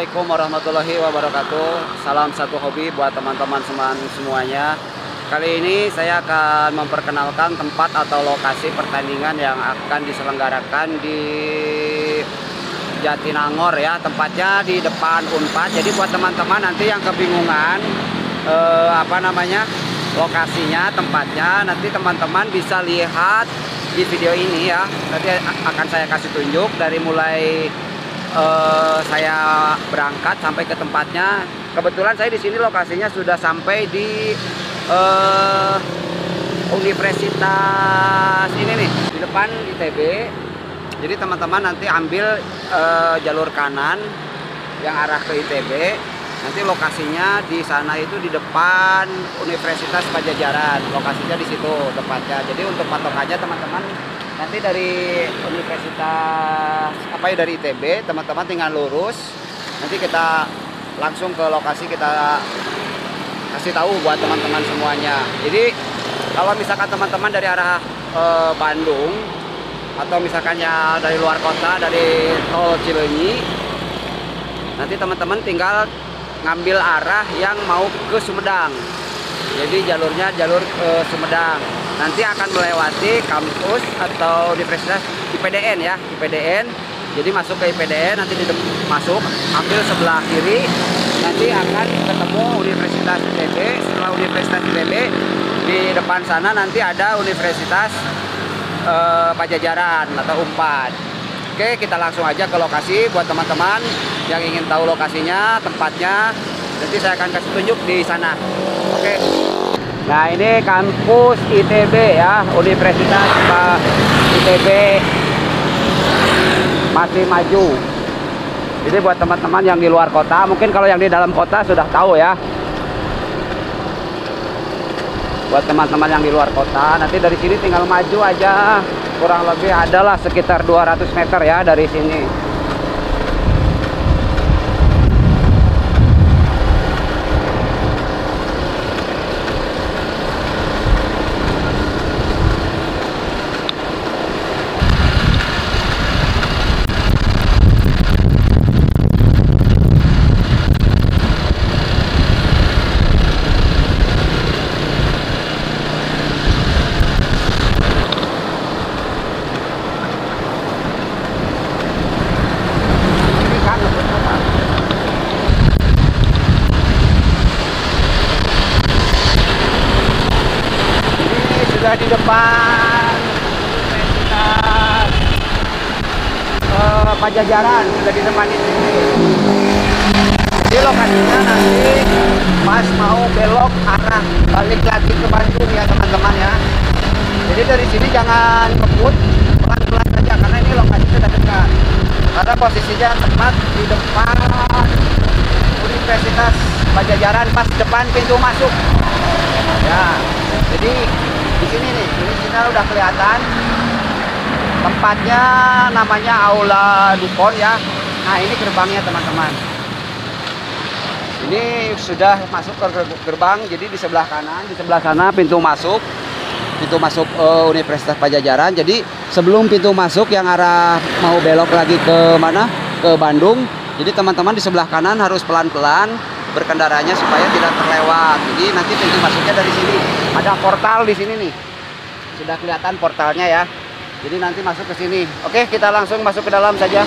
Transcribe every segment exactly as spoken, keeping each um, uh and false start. Assalamualaikum warahmatullahi wabarakatuh. Salam satu hobi buat teman-teman semuanya. Kali ini saya akan memperkenalkan tempat atau lokasi pertandingan yang akan diselenggarakan di Jatinangor ya. Tempatnya di depan Unpad. Jadi buat teman-teman nanti yang kebingungan eh, apa namanya lokasinya, tempatnya, nanti teman-teman bisa lihat di video ini ya. Nanti akan saya kasih tunjuk dari mulai Uh, saya berangkat sampai ke tempatnya. Kebetulan saya di sini lokasinya sudah sampai di uh, Universitas ini nih, di depan I T B. Jadi teman-teman nanti ambil uh, jalur kanan yang arah ke I T B. Nanti lokasinya di sana itu di depan Universitas Padjadjaran. Lokasinya di situ tepatnya. Jadi untuk patokannya teman-teman nanti dari universitas apa ya, dari I T B, teman-teman tinggal lurus. Nanti kita langsung ke lokasi, kita kasih tahu buat teman-teman semuanya. Jadi kalau misalkan teman-teman dari arah e, Bandung atau misalkan ya dari luar kota, dari tol Cileunyi, nanti teman-teman tinggal ngambil arah yang mau ke Sumedang. Jadi jalurnya jalur ke Sumedang. Nanti akan melewati kampus atau universitas I P D N ya, I P D N. Jadi masuk ke I P D N, nanti masuk, ambil sebelah kiri, nanti akan ketemu Universitas I T B. Setelah Universitas I T B, di depan sana nanti ada Universitas eh, Padjadjaran atau Unpad. Oke, kita langsung aja ke lokasi buat teman-teman yang ingin tahu lokasinya, tempatnya. Nanti saya akan kasih tunjuk di sana. Oke. Nah, ini kampus I T B ya, Universitas I T B masih maju. Jadi buat teman-teman yang di luar kota, mungkin kalau yang di dalam kota sudah tahu ya. Buat teman-teman yang di luar kota, nanti dari sini tinggal maju aja. Kurang lebih adalah sekitar dua ratus meter ya dari sini. Di depan Universitas eh, Padjadjaran sudah ditemani di sini. Jadi lokasinya nanti pas mau belok arah balik lagi ke Bandung ya teman-teman ya. Jadi dari sini jangan ngebut, pelan-pelan saja karena ini lokasinya sudah dekat. Karena posisinya tepat di depan Universitas Padjadjaran, pas depan pintu masuk. Ya, jadi di sini nih, ini kita udah kelihatan tempatnya, namanya Aula Bale ya. Nah ini gerbangnya teman-teman. Ini sudah masuk ke gerbang, jadi di sebelah kanan, di sebelah sana pintu masuk, pintu masuk uh, Universitas Padjadjaran. Jadi sebelum pintu masuk yang arah mau belok lagi ke mana? Ke Bandung. Jadi teman-teman di sebelah kanan harus pelan-pelan berkendaranya supaya tidak terlewat. Jadi nanti pintu masuknya dari sini. Ada portal di sini nih. Sudah kelihatan portalnya ya. Jadi nanti masuk ke sini. Oke, kita langsung masuk ke dalam saja.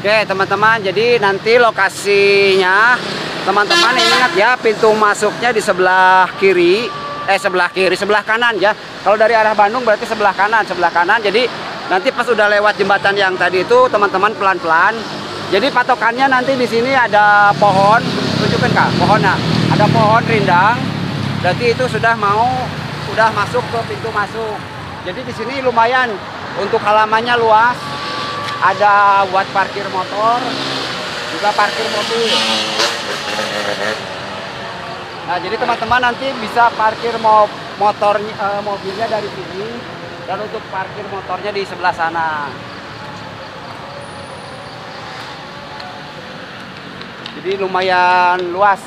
Oke teman-teman, jadi nanti lokasinya teman-teman ingat ya, pintu masuknya di sebelah kiri, eh sebelah kiri, sebelah kanan ya. Kalau dari arah Bandung berarti sebelah kanan, sebelah kanan. Jadi nanti pas udah lewat jembatan yang tadi itu teman-teman pelan-pelan. Jadi patokannya nanti di sini ada pohon, tunjukkan kak, pohon nah. Ada pohon rindang. Berarti itu sudah mau sudah masuk ke pintu masuk. Jadi di sini lumayan untuk halamannya luas. Ada buat parkir motor, juga parkir mobil. Nah, jadi teman-teman nanti bisa parkir mo motor e, mobilnya dari sini, dan untuk parkir motornya di sebelah sana. Jadi lumayan luas,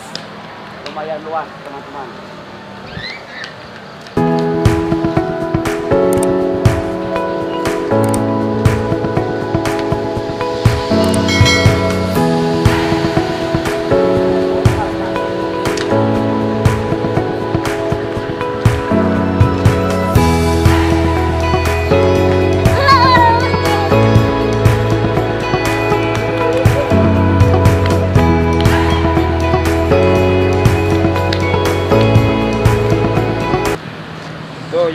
lumayan luas teman-teman.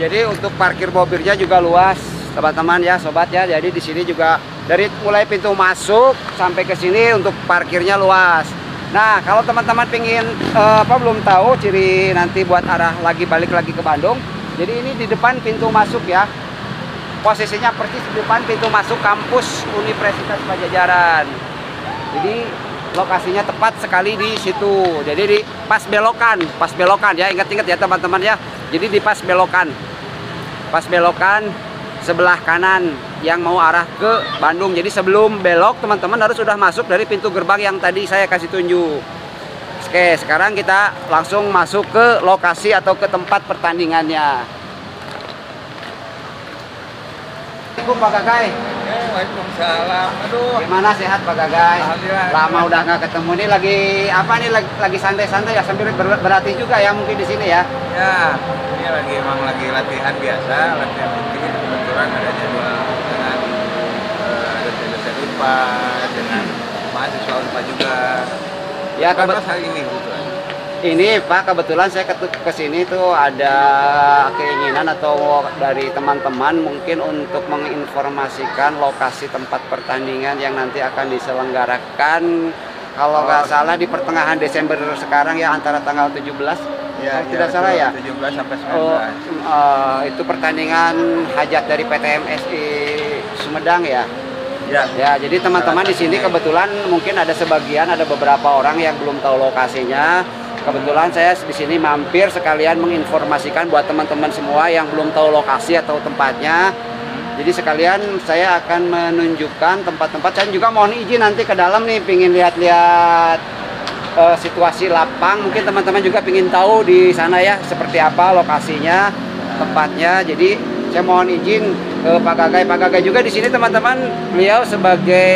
Jadi untuk parkir mobilnya juga luas, teman-teman ya, sobat ya. Jadi di sini juga dari mulai pintu masuk sampai ke sini untuk parkirnya luas. Nah, kalau teman-teman pingin eh, apa belum tahu ciri nanti buat arah lagi balik lagi ke Bandung. Jadi ini di depan pintu masuk ya. Posisinya persis di depan pintu masuk kampus Universitas Padjadjaran. Jadi lokasinya tepat sekali di situ. Jadi di pas belokan, pas belokan ya. Ingat-ingat ya teman-teman ya. Jadi di pas belokan. Pas belokan sebelah kanan yang mau arah ke Bandung. Jadi sebelum belok teman-teman harus sudah masuk dari pintu gerbang yang tadi saya kasih tunjuk. Oke, sekarang kita langsung masuk ke lokasi atau ke tempat pertandingannya. Assalamualaikum Pak Gagai. Waalaikumsalam. Aduh. Gimana sehat Pak Gagai? Lama udah nggak ketemu nih, lagi apa nih? Lagi, lagi santai-santai ya, sambil ber berlatih juga ya mungkin di sini ya. Ya. lagi emang lagi latihan biasa, latihan rutin. Kebetulan ada jadwal dengan uh, ada dosen I P A, dengan mahasiswa I P A juga. Ya kebetulan hari ini kebetulan. Ini Pak, kebetulan saya kesini tuh ada keinginan atau dari teman-teman mungkin untuk menginformasikan lokasi tempat pertandingan yang nanti akan diselenggarakan. Kalau nggak oh. salah di pertengahan Desember sekarang ya, antara tanggal tujuh belas ya, tidak ya, salah ya tujuh belas sampai sembilan belas. Oh, uh, itu pertandingan hajat dari P T M S I Sumedang ya. Ya. Ya, jadi teman-teman di sini kebetulan mungkin ada sebagian, ada beberapa orang yang belum tahu lokasinya. Kebetulan saya di sini mampir sekalian menginformasikan buat teman-teman semua yang belum tahu lokasi atau tempatnya. Jadi sekalian saya akan menunjukkan tempat-tempat. Saya juga mohon izin nanti ke dalam nih, pingin lihat-lihat e, situasi lapang. Mungkin teman-teman juga pingin tahu di sana ya seperti apa lokasinya, tempatnya. Jadi saya mohon izin ke Pak Gagai. Pak Gagai juga di sini teman-teman, beliau sebagai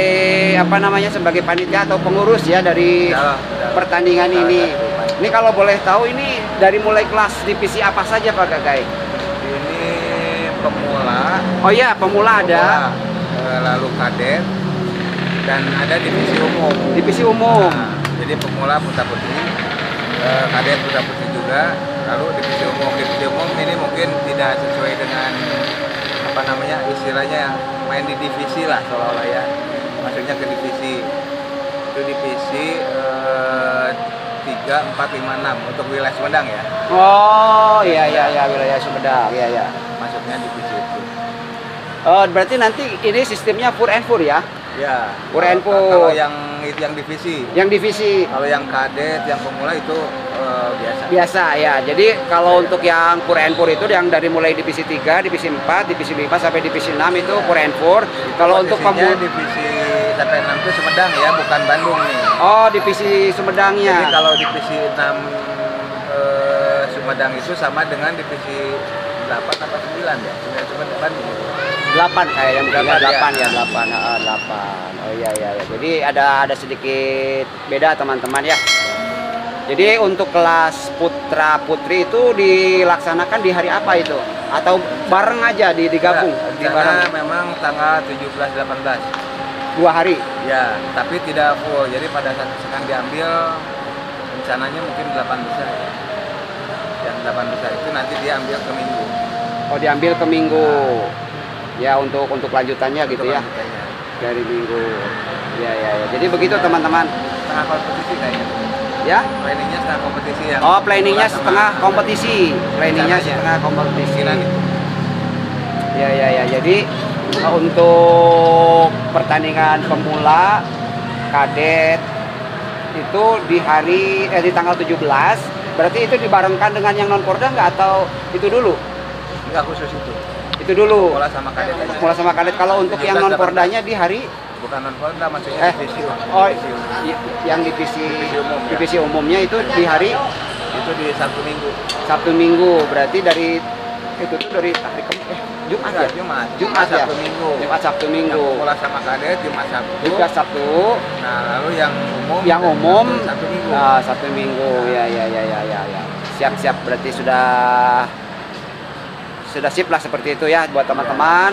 apa namanya sebagai panitia atau pengurus ya dari dalam, dalam, pertandingan dalam, ini. Dalam. Ini kalau boleh tahu ini dari mulai kelas divisi apa saja Pak Gagai? Pemula, oh iya pemula, pemula ada, lalu kadet, dan ada divisi umum. Divisi umum. Nah, jadi pemula putra putri, kadet putra putri juga, lalu divisi umum. Divisi umum ini mungkin tidak sesuai dengan apa namanya istilahnya main di divisi lah seolah-olah ya, maksudnya ke divisi itu divisi eh, tiga, empat, lima, enam untuk wilayah Sumedang ya. Oh iya iya iya wilayah Sumedang iya iya. Masuknya di divisi itu. Oh, berarti nanti ini sistemnya pur and pur ya? Ya. Pur and pur. Kalau yang yang divisi. Yang divisi. Kalau yang kadet, yang pemula itu uh, biasa. Biasa ya. Jadi kalau ya, untuk ya. yang pur and pur itu yang dari mulai divisi tiga, divisi empat, divisi lima sampai divisi enam itu ya. pur and pur. Kalau untuk pemula divisi sampai enam itu Sumedang ya, bukan Bandung nih. Oh, divisi Sumedangnya. Jadi kalau divisi enam uh, Sumedang itu sama dengan divisi delapan atau sembilan ya? Cuma delapan kayak yang delapan, delapan ya, delapan, delapan. Oh iya iya ya. Jadi ada ada sedikit beda teman-teman ya. Jadi untuk kelas putra putri itu dilaksanakan di hari apa itu? Atau bareng aja di digabung? Nah, di bareng memang tanggal tujuh belas delapan belas. Dua hari? Ya, tapi tidak full. Jadi pada saat sekarang diambil, rencananya mungkin delapan besar ya. Yang delapan besar itu nanti diambil ke minggu. Oh, diambil ke minggu. Nah. Ya, untuk untuk lanjutannya untuk gitu lanjutannya. Ya? Dari minggu. Ya, ya, ya. Jadi begitu teman-teman. Setengah kompetisi kayaknya. Ya? Planningnya setengah kompetisi ya. Oh, planningnya setengah kompetisi. Planningnya setengah kompetisi. Ya, ya, ya. Jadi untuk pertandingan pemula kadet itu di hari eh, di tanggal tujuh belas, berarti itu dibarengkan dengan yang non porda nggak atau itu dulu? Nggak khusus itu. Itu dulu. Pemula sama kadet. Pemula sama kadet. Kalau untuk yang non pordanya di hari? Bukan non porda, maksudnya eh, divisi. Oh, yang divisi divisi, umum, divisi ya. Umumnya itu di hari? Itu di Sabtu Minggu. Sabtu Minggu berarti dari itu tuh dari hari keempat. Eh. Jumat ya? Jumat. Jumat ya? Sabtu Minggu. Jumat Sabtu Minggu. Yang pemula sama kadet Jumat Sabtu. Juga Sabtu. Nah, lalu yang umum. Yang umum Sabtu Minggu. Nah, Sabtu Minggu. Ya, ya, ya, ya, ya, ya. Siap-siap berarti sudah sudah sip lah seperti itu ya buat teman-teman.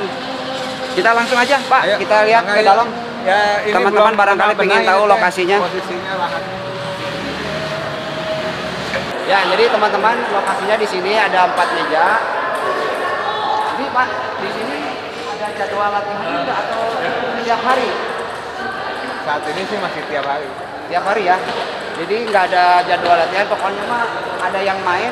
Kita langsung aja, Pak. Ayo, kita lihat ke dalam. Ya, teman-teman barangkali pengen tahu ya, lokasinya. Posisinya lahan. Ya, jadi teman-teman lokasinya di sini ada empat meja. Pak, di sini ada jadwal latihan juga atau tiap hari? Saat ini sih masih tiap hari. Tiap hari ya? Jadi nggak ada jadwal latihan, pokoknya mah ada yang main,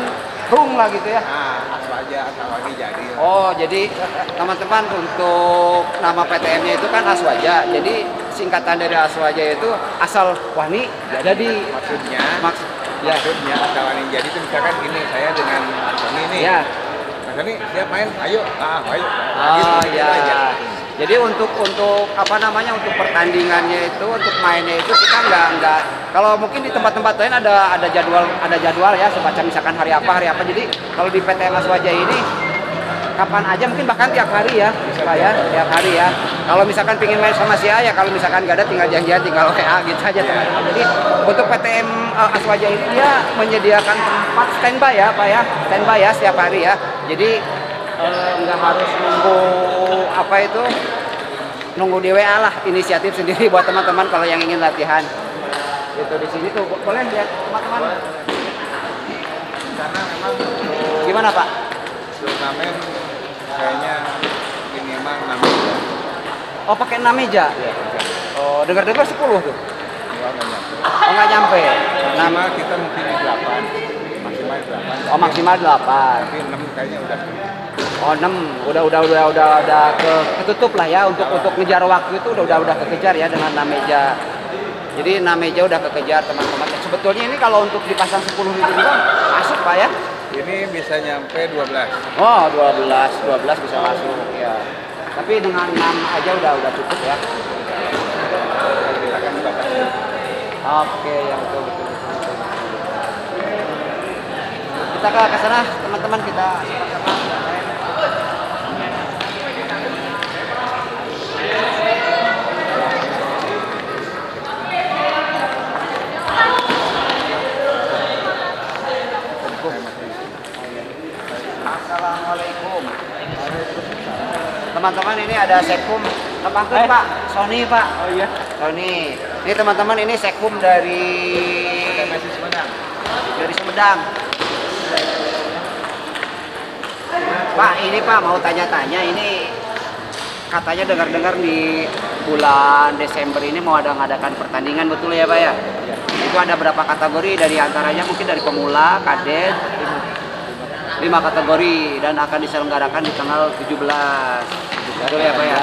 rung lah gitu ya? Nah, Aswaja, Aswaja jadi. Oh, jadi teman-teman untuk nama P T M-nya itu kan Aswaja. Jadi singkatan dari Aswaja itu asal wani jadi. Maksudnya? Maksud, ya. Maksudnya asal wani jadi itu misalkan gini, saya dengan Aswani nih. Ya. Jadi dia main, ayo, ah, ayo. Oh, ya. Jadi untuk untuk apa namanya untuk pertandingannya itu untuk mainnya itu kita nggak nggak. Kalau mungkin di tempat-tempat lain ada ada jadwal ada jadwal ya semacam misalkan hari apa hari apa. Jadi kalau di P T M Aswaja ini kapan aja mungkin bahkan tiap hari ya, Pak ya, tiap hari ya. Kalau misalkan pingin main sama si A ya, kalau misalkan nggak ada tinggal janjian tinggal W A gitu aja teman-teman. Jadi untuk P T M Aswaja ini dia menyediakan tempat standby ya, Pak ya, standby ya setiap hari ya. Jadi nggak harus nunggu apa itu nunggu di W A lah, inisiatif sendiri buat teman-teman kalau yang ingin latihan. Itu di sini tuh boleh lihat teman-teman. Karena memang gimana Pak? Turnamen kayaknya minimal enam meja. Oh pakai enam meja? Iya. Oh dengar-dengar sepuluh tuh? Enggak nyampe. Oh nggak nyampe. Nama kita mungkin delapan. delapan, oh maksimal delapan. Tapi enam kayaknya udah. Oh enam, udah udah udah udah udah ke, ketutup lah ya untuk untuk ngejar waktu itu udah udah udah kekejar ya dengan enam meja. Jadi enam meja udah kekejar teman-teman. Sebetulnya ini kalau untuk dipasang sepuluh ribuan masuk Pak ya? Ini bisa nyampe dua belas. Oh dua belas, dua belas bisa masuk ya. Tapi dengan enam aja udah udah cukup ya. Oke ya betul betul. Kita ke kesana teman-teman kita. Assalamualaikum. Teman-teman ini ada sekum. Teman-teman eh. Pak, Sony Pak. Oh iya. Sony. Ini teman-teman ini sekum dari Sumedang. Dari Sumedang. Pak, ini Pak mau tanya-tanya ini katanya dengar-dengar di bulan Desember ini mau ada ngadakan pertandingan betul ya Pak ya? Ya. Itu ada berapa kategori dari antaranya mungkin dari pemula, kadet, lima kategori dan akan diselenggarakan di tanggal tujuh belas. Betul ya Pak ya?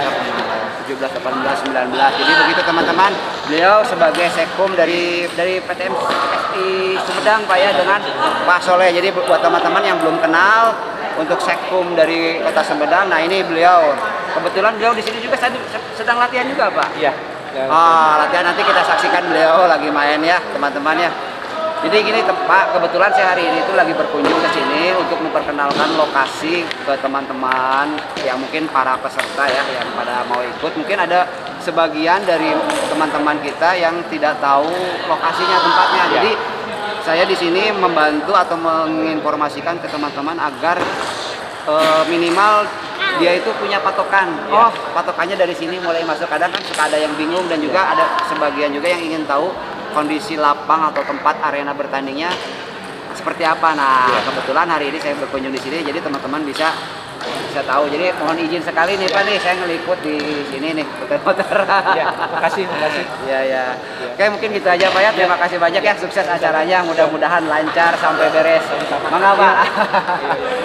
tujuh belas, delapan belas, sembilan belas. Jadi begitu teman-teman, beliau sebagai sekum dari dari P T M S I Sumedang Pak ya dengan Pak Soleh. Jadi buat teman-teman yang belum kenal untuk sekum dari Kota Sumedang, nah ini beliau kebetulan beliau di sini juga sedang latihan juga Pak. Iya. Oh, latihan nanti kita saksikan beliau lagi main ya teman-teman ya. Jadi gini Pak, kebetulan saya hari ini itu lagi berkunjung ke sini untuk memperkenalkan lokasi ke teman-teman yang mungkin para peserta ya yang pada mau ikut. Mungkin ada sebagian dari teman-teman kita yang tidak tahu lokasinya tempatnya. Ya. Jadi saya di sini membantu atau menginformasikan ke teman-teman agar e, minimal dia itu punya patokan. Oh, patokannya dari sini mulai masuk. Kadang kan suka ada yang bingung, dan juga ada sebagian juga yang ingin tahu kondisi lapang atau tempat arena bertandingnya seperti apa. Nah, kebetulan hari ini saya berkunjung di sini, jadi teman-teman bisa bisa tahu. Jadi mohon izin sekali nih Pak nih, saya ngeliput di sini nih putar-putar. Ya, makasih, makasih. Ya, ya. Oke, mungkin gitu aja Pak ya. Terima kasih banyak ya, sukses acaranya, mudah-mudahan lancar sampai beres. Mangga Pak.